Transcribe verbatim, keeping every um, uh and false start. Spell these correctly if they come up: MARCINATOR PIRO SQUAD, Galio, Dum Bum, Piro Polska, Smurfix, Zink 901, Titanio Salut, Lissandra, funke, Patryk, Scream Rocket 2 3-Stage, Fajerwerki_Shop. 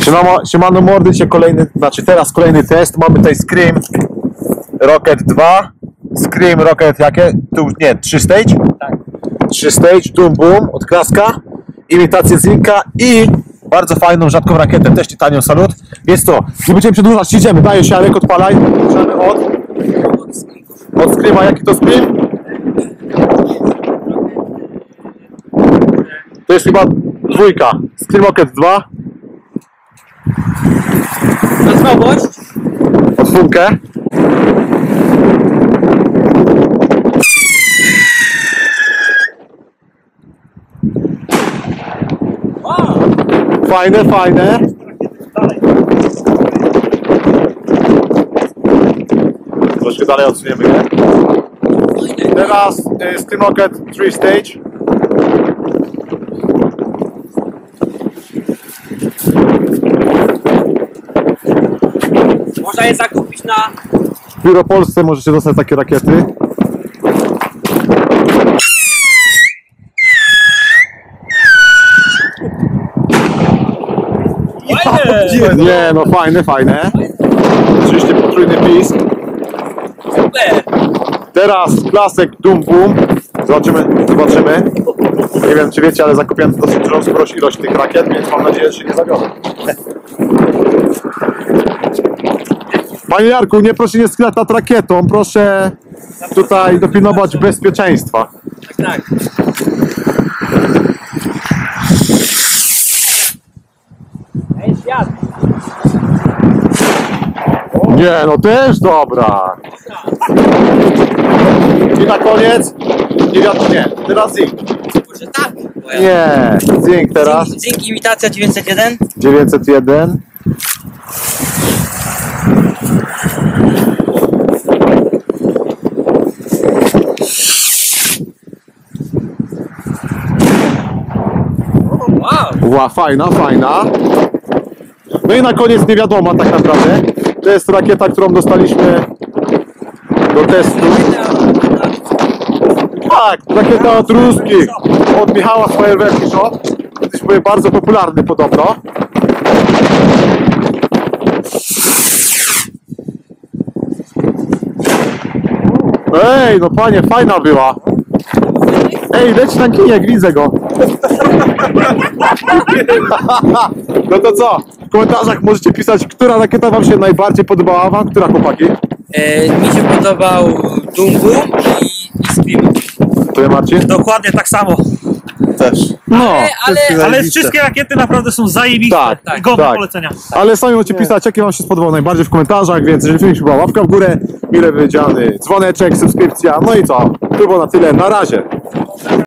Siemano, siemano mordy, się kolejny, znaczy teraz kolejny test. Mamy tutaj Scream Rocket dwa. Scream Rocket jakie? Tu nie, trzy stage? Tak. trzy stage, Dum Bum, odklaska, imitację Zinka i bardzo fajną, rzadką rakietę, też Titanio Salut. Więc to, nie będziemy przedłużać, idziemy. Daję się, Arek, odpalaj. Zaczynamy od... Od Screama, jaki to Scream? To jest chyba dwójka. Scream Rocket dwa. Na słabość. Pod funkę. Fajne, fajne. Troszkę dalej odsuniemy, nie? Teraz Scream Rocket trzy stage. Można je zakupić na... W Piro Polsce możecie dostać takie rakiety. Fajne. Nie no, fajne, fajne. Oczywiście potrójny pisk. Super. Teraz klasek Dum Bum. Zobaczymy, zobaczymy. Nie wiem czy wiecie, ale zakupiłem dosyć dużą sporą ilość tych rakiet, więc mam nadzieję, że się nie zawiodę. Panie Jarku, nie proszę nie skradać nad rakietą, proszę tutaj dopilnować bezpieczeństwa. Tak, tak. Nie no, też dobra. I na koniec nie wiadomo, nie, teraz Zink. Może tak? Nie, Zink teraz. Zink imitacja dziewięćset jeden. dziewięćset jeden. Wow, fajna, fajna. No i na koniec nie wiadomo tak naprawdę. To jest rakieta, którą dostaliśmy do testu. Tak, rakieta od ruskich, od Michała z Fajerwerki Shop. Kiedyś były bardzo popularny podobno. Ej, no panie, fajna była. Ej, leci na kijek, widzę go. No to co? W komentarzach możecie pisać, która rakieta wam się najbardziej podobała. Wam, która, chłopaki? E, mi się podobał Dum Bum i, i Scream. Ty, Marcin? Dokładnie tak samo. Też. No, ale, ale, ale wszystkie rakiety naprawdę są zajebiste. Tak, tak, godne tak. Polecenia. Tak. Ale sami możecie pisać, jakie wam się spodobało najbardziej w komentarzach, więc jeżeli film się była łapka w górę, mile wywiedziany dzwoneczek, subskrypcja, no i co? To było na tyle, na razie.